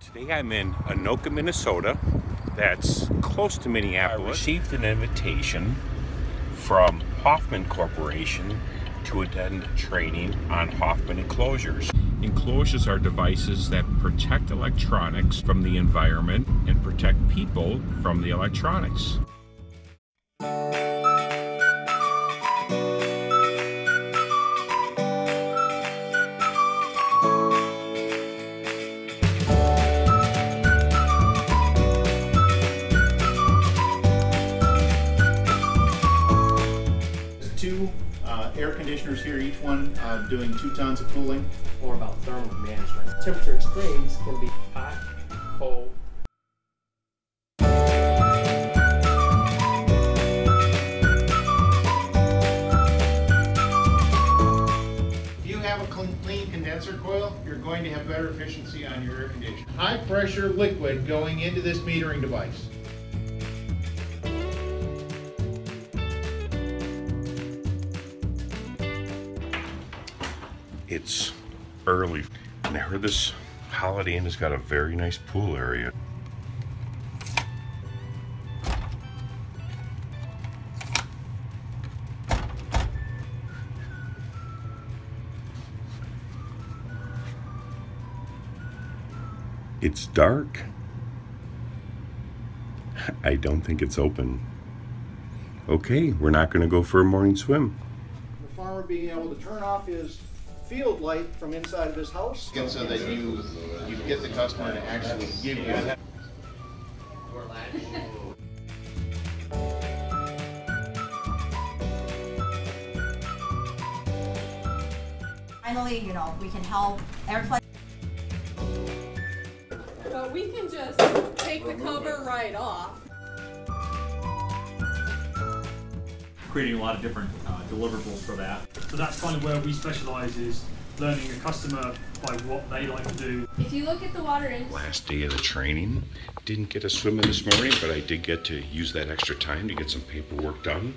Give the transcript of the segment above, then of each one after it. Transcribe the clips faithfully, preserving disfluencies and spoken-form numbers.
Today I'm in Anoka, Minnesota, that's close to Minneapolis. I received an invitation from Hoffman Corporation to attend training on Hoffman enclosures. Enclosures are devices that protect electronics from the environment and protect people from the electronics. Two uh, air conditioners here, each one uh, doing two tons of cooling. More about thermal management. Temperature extremes can be hot, cold. If you have a clean condenser coil, you're going to have better efficiency on your air conditioning. High pressure liquid going into this metering device. It's early, and I heard this Holiday Inn has got a very nice pool area. It's dark. I don't think it's open. Okay, we're not going to go for a morning swim. The farmer being able to turn off his field light from inside of his house. And so that you, you get the customer to actually give you that. Finally, you know, we can help everybody. But we can just take the cover right off. Creating a lot of different uh, deliverables for that. So that's kind of where we specialize, is learning a customer by what they like to do. If you look at the water in... Last day of the training, didn't get a swim in this morning, but I did get to use that extra time to get some paperwork done.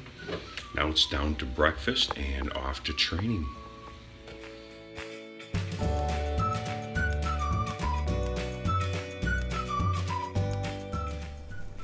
Now it's down to breakfast and off to training.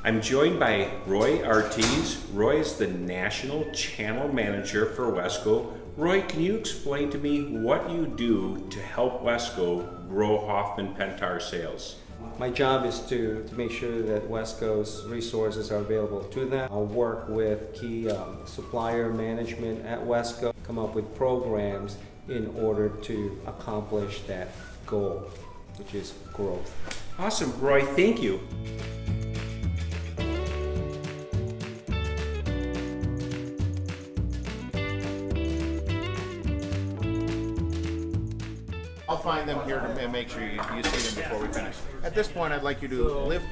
I'm joined by Roy Ortiz. Roy is the National Channel Manager for Wesco. Roy, can you explain to me what you do to help Wesco grow Hoffman Pentair sales? My job is to, to make sure that Wesco's resources are available to them. I'll work with key um, supplier management at Wesco, come up with programs in order to accomplish that goal, which is growth. Awesome, Roy, thank you. I'll find them here and make sure you, you see them before we finish. At this point, I'd like you to lift.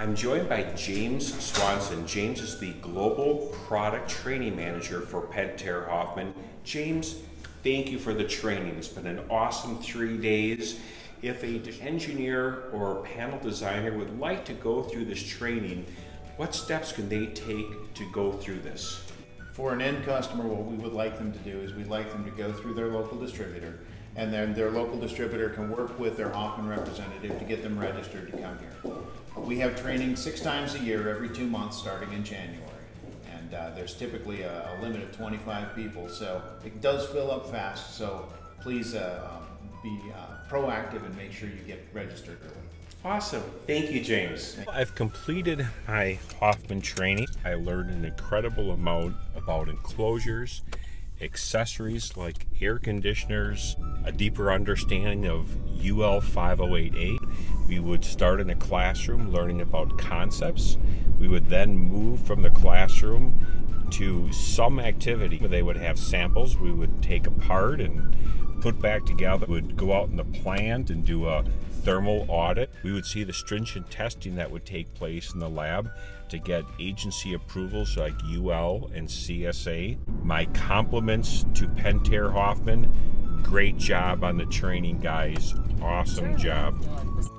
I'm joined by James Swanson. James is the Global Product Training Manager for Pentair Hoffman. James, thank you for the training. It's been an awesome three days. If an engineer or a panel designer would like to go through this training, what steps can they take to go through this? For an end customer, what we would like them to do is we'd like them to go through their local distributor, and then their local distributor can work with their Hoffman representative to get them registered to come here. We have training six times a year, every two months, starting in January. And uh, there's typically a, a limit of twenty-five people, so it does fill up fast, so please uh, be uh, proactive and make sure you get registered early. Awesome. Thank you, James. I've completed my Hoffman training. I learned an incredible amount about enclosures, accessories like air conditioners, a deeper understanding of U L five oh eight eight. We would start in a classroom learning about concepts. We would then move from the classroom to some activity where they would have samples we would take apart and put back together. We would go out in the plant and do a thermal audit. We would see the stringent testing that would take place in the lab to get agency approvals like U L and C S A. My compliments to Pentair Hoffman. Great job on the training, guys. Awesome job.